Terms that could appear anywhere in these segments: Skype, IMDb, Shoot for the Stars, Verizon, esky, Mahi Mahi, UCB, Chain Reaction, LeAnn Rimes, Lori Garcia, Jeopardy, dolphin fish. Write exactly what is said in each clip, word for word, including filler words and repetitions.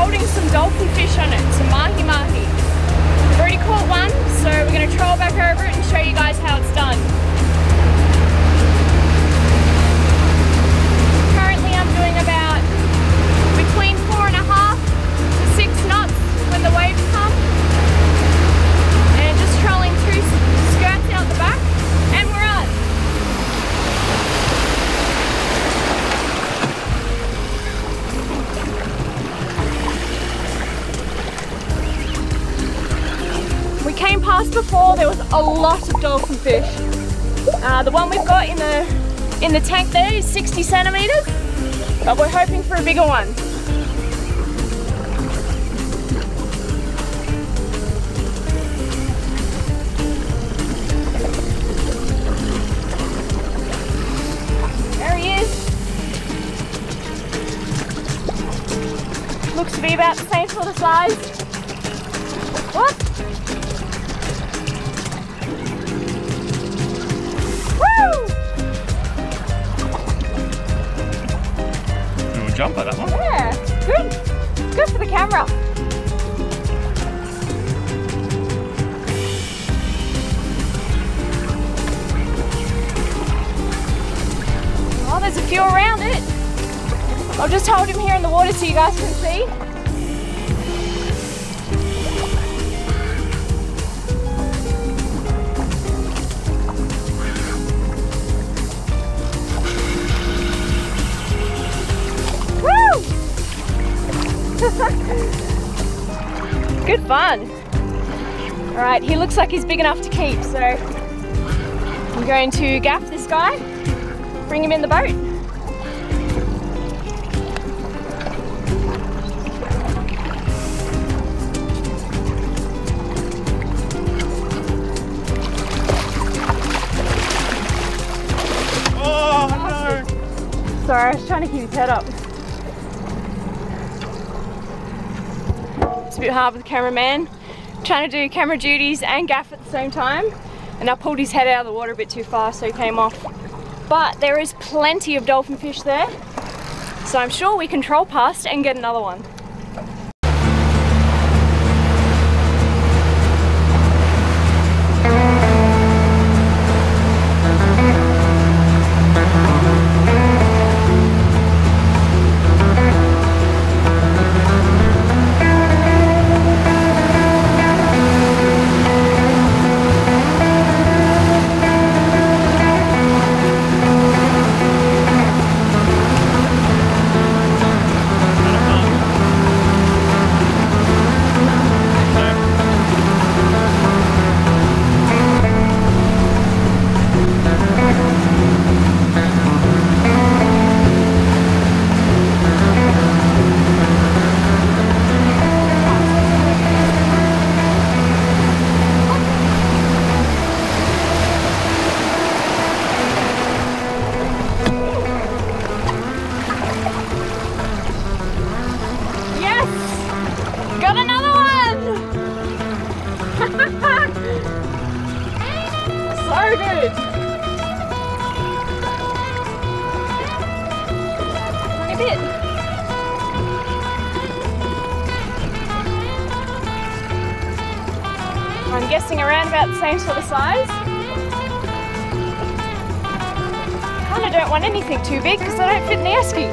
holding some dolphin fish on it, some mahi mahi. I've already caught one, so we're going to troll back over it and show you guys how it's done. Currently I'm doing about between four and a half to six knots when the waves come. And just trolling through skirts out the back, and we're on. We came past before, there was a lot of dolphin fish. Uh, the one we've got in the, in the tank there is sixty centimetres, but we're hoping for a bigger one. There he is. Looks to be about the same sort of size. What? Jumper, that one. Yeah, good. Good for the camera. Oh, there's a few around it. I'll just hold him here in the water so you guys can see. Good fun. Alright, he looks like he's big enough to keep, so I'm going to gaff this guy, bring him in the boat. Oh no! Sorry, I was trying to keep his head up. It's a bit hard with the cameraman, trying to do camera duties and gaff at the same time, and I pulled his head out of the water a bit too far, so he came off. But there is plenty of dolphin fish there, so I'm sure we can troll past and get another one. I'm guessing around about the same sort of size. I kind of don't want anything too big because I don't fit in the esky.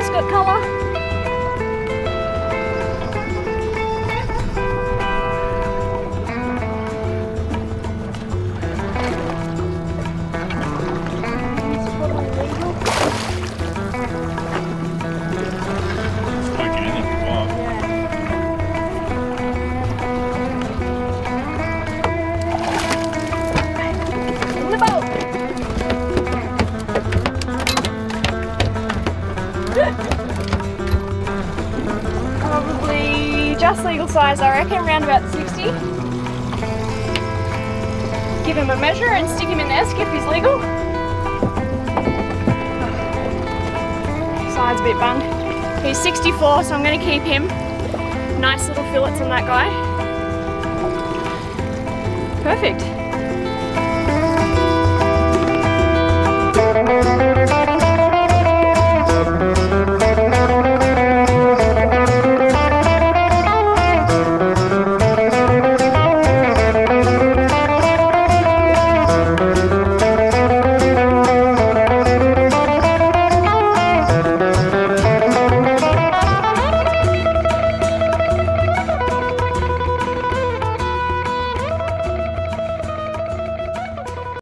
It's got colour. It's poking in there for a while. Yeah. In the boat. Probably just legal size, I reckon, around about sixty. Give him a measure and stick him in the esky if he's legal. Side's a bit bunged. He's sixty-four, so I'm going to keep him. Nice little fillets on that guy. Perfect.